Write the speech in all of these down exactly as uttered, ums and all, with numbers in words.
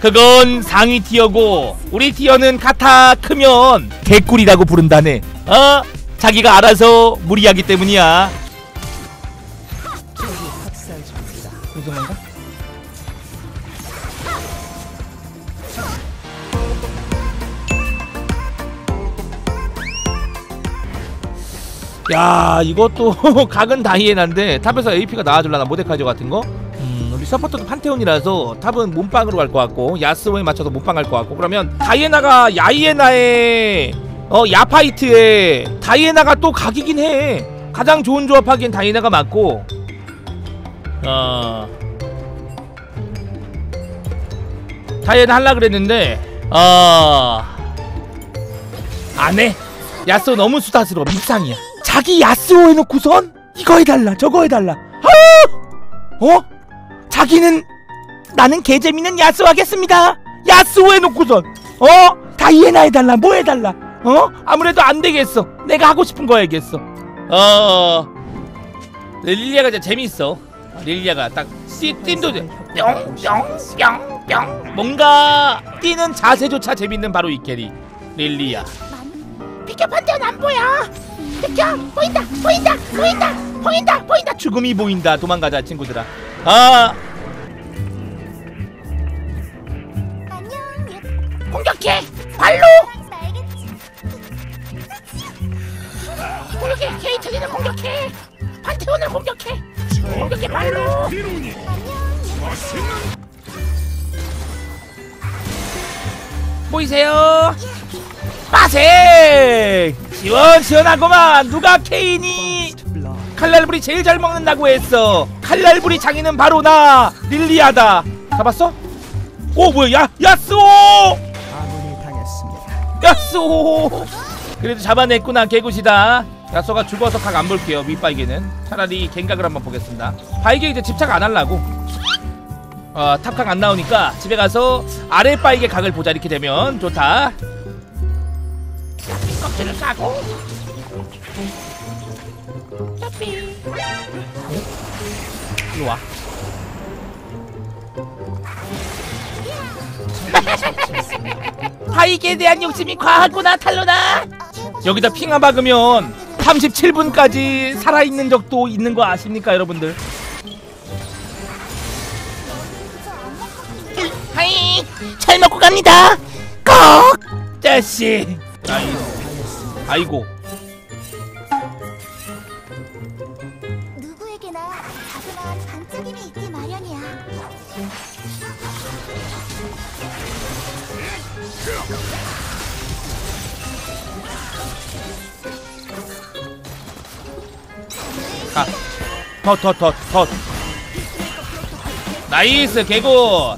그건 상위 티어고 우리 티어는 카타 크면 개꿀이라고 부른다네. 어? 자기가 알아서 무리하기 때문이야. 이정도인가? 야, 이것도 각은 다이애나인데 탑에서 에이피가 나와줄라나 모데카이저 같은 거? 음, 우리 서포터도 판테온이라서 탑은 몸빵으로 갈 것 같고 야스오에 맞춰서 몸빵 갈 것 같고, 그러면 다이애나가 야이애나의 어 야파이트에 다이애나가 또 각이긴 해. 가장 좋은 조합하기엔 다이애나가 맞고. 어... 다이애나 할라 그랬는데 어... 안해. 야스오 너무 수다스러워. 밉상이야. 자기 야스오 해놓고선 이거 해달라 저거 해달라. 아! 어? 자기는 나는 개재미는 야스오 하겠습니다 야스오 해놓고선 어? 다이애나 해달라 뭐 해달라. 어? 아무래도 안되겠어. 내가 하고 싶은 거 해야겠어. 어... 릴리아가 진짜 재밌어. 릴리아가 딱 씨, 띵도 뿅뿅뿅뿅 뭔가 뛰는 자세조차 재밌는 바로 이 캐릭 릴리아. 비켜 판테온 안 보여. 비켜 보인다 보인다 보인다 보인다 보인다. 죽음이 보인다. 도망가자 친구들아. 아 안녕. 공격해 발로. 공격해 케이틀린을 공격해. 판테온을 공격해. 공격해 발로. 보이세요? 빠생! 시원시원하구만. 누가 케인이 칼날부리 제일 잘 먹는다고 했어. 칼날부리 장인은 바로 나 릴리아다. 잡았어? 오 뭐야. 야, 야스오! 야스오! 그래도 잡아냈구나 개구시다. 야스오가 죽어서 각 안 볼게요. 윗바이게는 차라리 갱각을 한번 보겠습니다. 바이게 이제 집착 안 하려고. 어, 탑각 안 나오니까 집에 가서 아래 바이게 각을 보자. 이렇게 되면 좋다. 껍질을 싸고 샤핑 일로와. 바이게에 대한 욕심이 과하구나 탈로나. 여기다 핑하 박으면 삼십칠 분까지 살아있는 적도 있는 거 아십니까 여러분들? 하이 잘 먹고 갑니다. 꺽 짜식. 아이고 아이고. 누구에게나 자그마한 반짝임이 있기 마련이야. 아, 덧덧덧덧. 나이스 개구.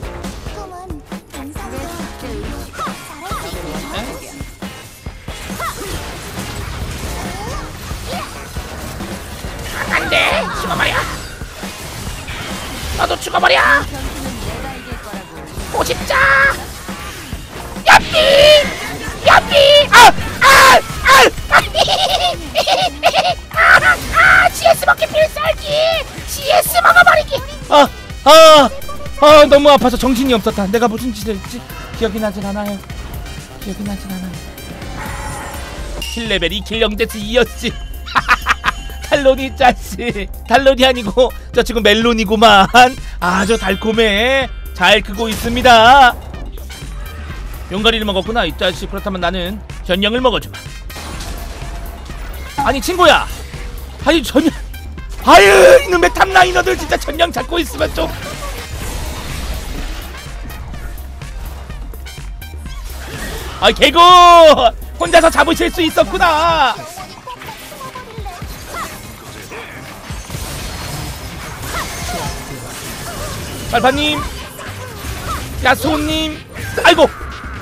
나도 죽어버려! 오십자! 야삐! 야삐! 아! 아! 아! 아! 아! 아! 씨에스 먹기 필살기! 씨에스 먹어버리기! 아! 아! 아! 너무 아파서 정신이 없었다. 내가 무슨 짓을 했지? 기억이 나진 않아요. 기억이 나진 않아요. 칠 레벨 이 킬 영 데스 이였지. 탈론이 짜씨. 탈론이 아니고 저 지금 멜론이구만. 아주 달콤해. 잘 크고 있습니다. 용가리를 먹었구나 이 짜씨. 그렇다면 나는 전령을 먹어주마. 아니 친구야. 아니 전령. 아유 이놈의 탑라이너들 진짜 전령 잡고 있으면 좀. 아 개구 혼자서 잡으실 수 있었구나. 발파님 야스오님. 아이고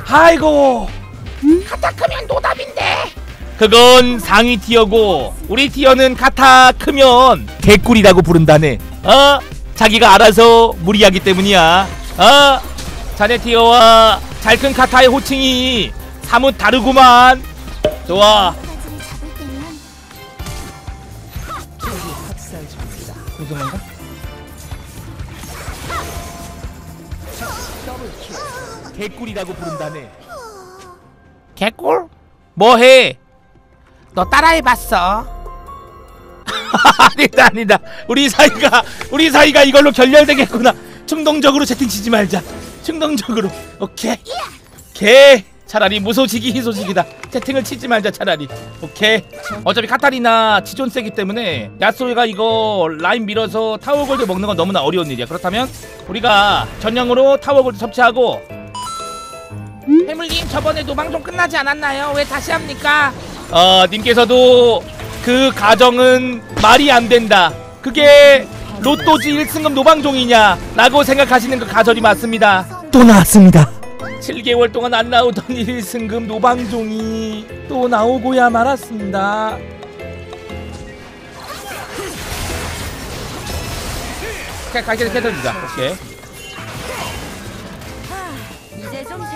아이고. 응? 카타 크면 노답인데 그건 상위 티어고 우리 티어는 카타 크면 개꿀이라고 부른다네. 어? 자기가 알아서 무리하기 때문이야. 어? 자네 티어와 잘 큰 카타의 호칭이 사뭇 다르구만. 좋아. 무슨 건가? 개꿀이라고 부른다네. 개꿀? 뭐해? 너 따라해봤어? 아니다 아니다. 우리 사이가 우리 사이가 이걸로 결렬되겠구나. 충동적으로 채팅치지 말자. 충동적으로. 오케이. 개 차라리 무소식이 희소식이다. 채팅을 치지 말자 차라리. 오케이. 어차피 카타리나 지존 세기 때문에 야스오가 이거 라인 밀어서 타워골드 먹는 건 너무나 어려운 일이야. 그렇다면 우리가 전형으로 타워골드 섭취하고. 해물님 저번에도 방송 끝나지 않았나요? 왜 다시 합니까? 어 님께서도 그 가정은 말이 안 된다. 그게 로또지 일 승급 노방종이냐 라고 생각하시는 그 가설이 맞습니다. 또 나왔습니다. 칠 개월 동안 안 나오던 일 승급 노방종이 또 나오고야 말았습니다. 갈게를 깨달리자. 오케이.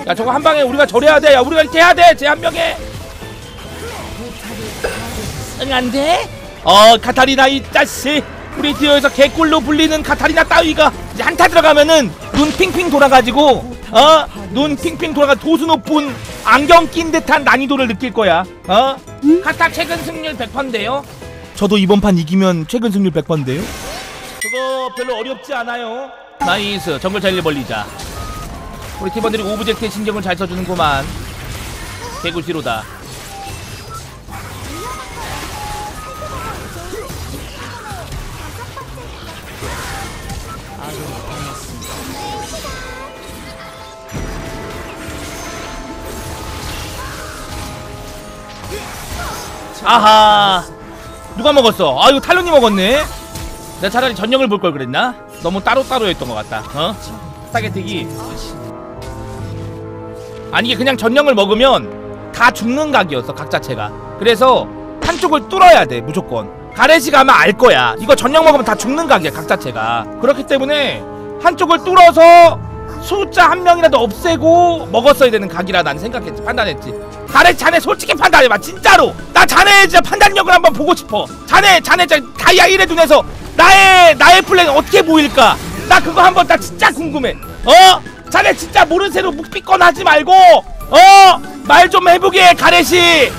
야 저거 한방에 우리가 절해야 돼. 야 우리가 이렇게 해야 돼. 쟤 한 명에. 응 안돼? 어 카타리나 이 자식. 우리 디어에서 개꿀로 불리는 카타리나 따위가 이제 한타 들어가면은 눈 핑핑 돌아가지고 어? 눈 핑핑 돌아가 도수 높은 안경 낀 듯한 난이도를 느낄 거야. 어? 음? 카타 최근 승률 백 퍼센트인데요? 저도 이번 판 이기면 최근 승률 백 퍼센트인데요? 저거 별로 어렵지 않아요. 나이스. 정글 자리를 벌리자. 우리 팀원들이 오브젝트에 신경을 잘 써주는구만. 개구시로다. 아하 누가 먹었어? 아 이거 탈론이 먹었네? 내가 차라리 전형을 볼 걸 그랬나? 너무 따로따로 했던 것 같다. 어? 스타게틱이 아니 이게 그냥 전형을 먹으면 다 죽는 각이었어 각 자체가. 그래서 한쪽을 뚫어야 돼 무조건. 가래시 가면 알 거야. 이거 전형 먹으면 다 죽는 각이야 각 자체가. 그렇기 때문에 한쪽을 뚫어서 숫자 한 명이라도 없애고 먹었어야 되는 각이라 난 생각했지. 판단했지. 가래 자네 솔직히 판단해봐 진짜로. 나 자네 진짜 판단력을 한번 보고 싶어. 자네 자네 다이아 일의 눈에서 나의 나의 플랜 어떻게 보일까. 나 그거 한번 나 진짜 궁금해. 어? 자네 진짜 모른 새로 묵비권 하지 말고 어? 말 좀 해보게 가래시.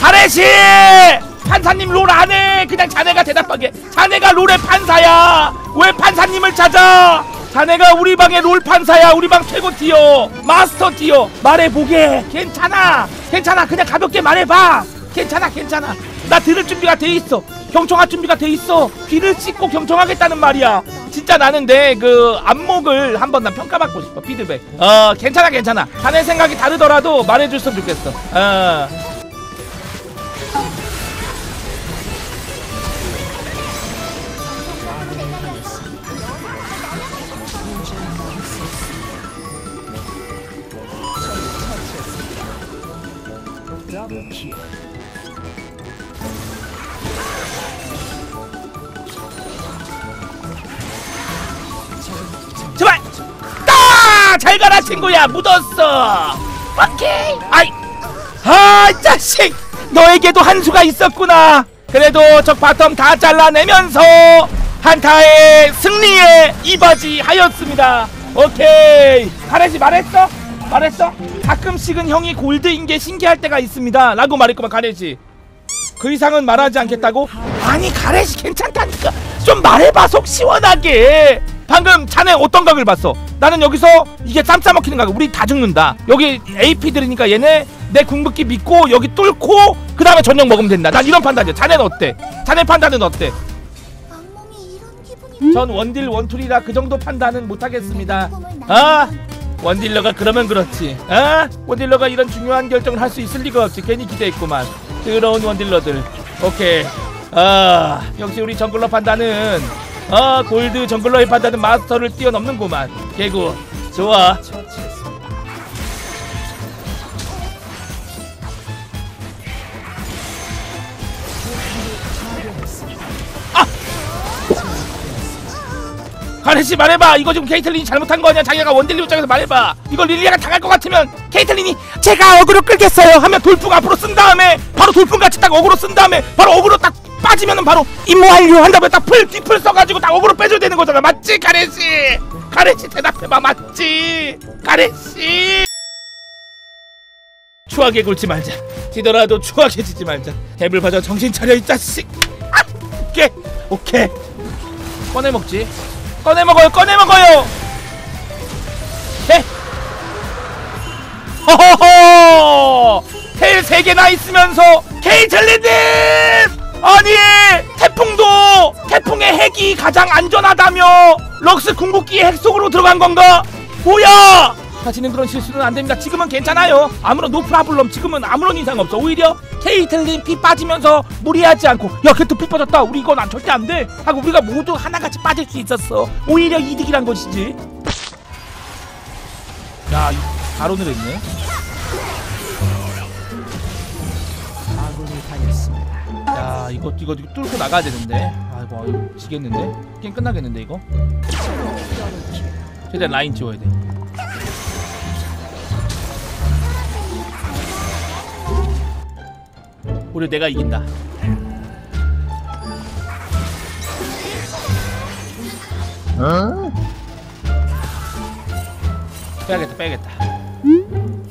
가래시! 판사님 롤 안해. 그냥 자네가 대답하게. 자네가 롤의 판사야. 왜 판사님을 찾아. 자네가 우리 방의 롤 판사야. 우리 방 최고 티어 마스터 티어. 말해보게. 괜찮아 괜찮아. 그냥 가볍게 말해봐. 괜찮아 괜찮아. 나 들을 준비가 돼있어. 경청할 준비가 돼있어. 귀를 찢고 경청하겠다는 말이야. 진짜 나는 내 그 안목을 한번 난 평가받고 싶어. 피드백. 어 괜찮아 괜찮아. 자네 생각이 다르더라도 말해줬으면 좋겠어. 어. 제발! 따! 잘 가라 친구야. 묻었어. 오케이. 아이. 아, 이 자식. 너에게도 한 수가 있었구나. 그래도 저 바텀 다 잘라내면서 한타의 승리에 이바지하였습니다. 오케이. 가래지 말했어? 말했어? 가끔씩은 형이 골드인 게 신기할 때가 있습니다 라고 말했구만 가래지. 그 이상은 말하지 않겠다고? 아니 가래지 괜찮다니까 좀 말해봐 속 시원하게. 방금 자네 어떤 각을 봤어? 나는 여기서 이게 쌈 싸먹히는 각. 우리 다 죽는다. 여기 에이피 들으니까 얘네 내 궁극기 믿고 여기 뚫고 그 다음에 전용 먹으면 된다. 난 이런 판단이야. 자네는 어때? 자네 판단은 어때? 전 원딜 원툴이라 그 정도 판단은 못하겠습니다. 아 원딜러가 그러면 그렇지. 아 원딜러가 이런 중요한 결정을 할 수 있을 리가 없지. 괜히 기대했구만. 더러운 원딜러들. 오케이. 아 역시 우리 정글러 판단은 아 골드 정글러의 판단은 마스터를 뛰어넘는구만. 개구 좋아. 아레씨 말해봐. 이거 지금 케이틀린이 잘못한 거 아니야? 자기가 원딜리 입장에서 말해봐. 이거 릴리아가 당할 것 같으면 케이틀린이 제가 어그로 끌겠어요 하면 돌풍 앞으로 쓴 다음에 바로 돌풍같이 딱 어그로 쓴 다음에 바로 어그로 딱 빠지면은 바로 임무완료 한 다음에 딱 풀 뒤풀 써가지고 딱 어그로 빼줘야 되는 거잖아. 맞지 가레씨? 가레씨 대답해봐. 맞지 가레씨? 추하게 굴지 말자. 지더라도 추하게 지지 말자. 탭을 봐줘. 정신 차려 이 자식. 아! 오케이 오케이. 꺼내 먹지. 꺼내 먹어요. 꺼내 먹어요. 네. 호호호. 텔 세 개나 있으면서 케이틀린님! 아니 태풍도 태풍의 핵이 가장 안전하다며 럭스 궁극기의 핵 속으로 들어간 건가? 뭐야? 다시는 그런 실수는 안 됩니다. 지금은 괜찮아요. 아무런 노 프라블럼. 지금은 아무런 이상 없어. 오히려 케이틀린 피 빠지면서 무리하지 않고 야 걔도 피 빠졌다 우리 이건 안, 절대 안 돼 하고 우리가 모두 하나같이 빠질 수 있었어. 오히려 이득이란 것이지. 야 바론으로 있네. 야 이거 이거 뚫고 나가야 되는데. 아이고 이거 지겠는데. 게임 끝나겠는데 이거. 최대한 라인 지워야 돼. 우리 내가 이긴다. 어? 빼야겠다, 빼야겠다. 응?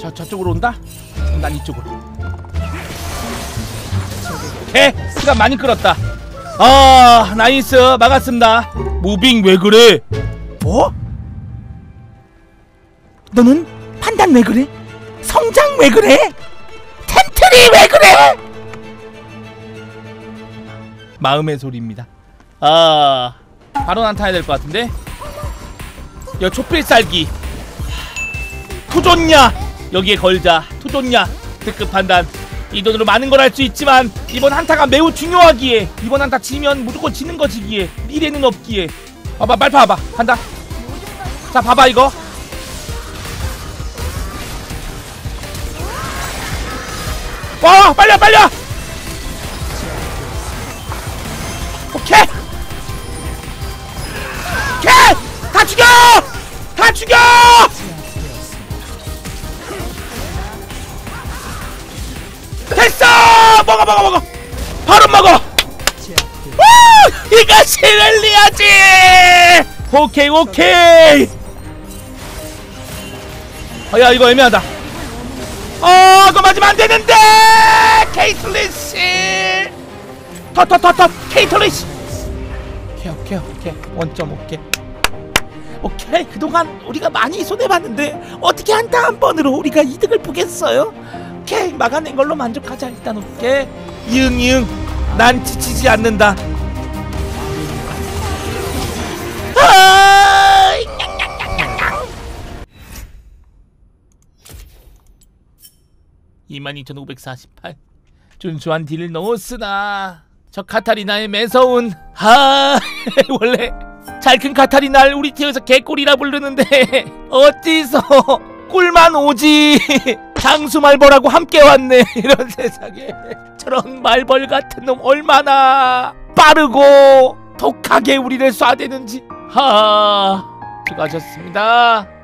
저 저쪽으로 온다? 그럼 난 이쪽으로. 오케이, 시간 많이 끌었다. 아, 나이스 막았습니다. 무빙 왜 그래? 뭐? 너는 판단 왜 그래? 성장 왜 그래? 왜 그래? 마음의 소리입니다. 아 바로 난 타야 될 것 같은데. 야 촛필살기 투존냐 여기에 걸자. 투존냐 특급 판단. 이 돈으로 많은 걸 할 수 있지만 이번 한타가 매우 중요하기에 이번 한타 지면 무조건 지는 거지기에 미래는 없기에. 봐봐 말 봐봐 간다. 자 봐봐 이거 와 빨려 빨려. 오케이 오케이 다 죽여 다 죽여. 됐어 먹어 먹어 먹어 바로 먹어. 우 이것이 릴리아지. 오케이 오케이. 아야 이거 애매하다. 어, 그거 맞으면 안 되는데! 케이틀린 씨! 터, 터, 터, 터! 케이틀린 씨! 오케이, 오케이, 오케이. 원점, 오케이. 오케이. 그동안 우리가 많이 손해봤는데, 어떻게 한타 한 번으로 우리가 이득을 보겠어요? 오케이. 막아낸 걸로 만족하자, 일단, 오케이. 이응, 이응. 난 지치지 않는다. 이만 이천오백사십팔 준수한 딜을 넣었으나 저 카타리나의 매서운 하 원래 잘 큰 카타리나를 우리 팀에서 개꿀이라 부르는데 어디서 꿀만 오지. 장수 말벌하고 함께 왔네. 이런 세상에 저런 말벌 같은 놈 얼마나 빠르고 독하게 우리를 쏴대는지. 하 수고하셨습니다.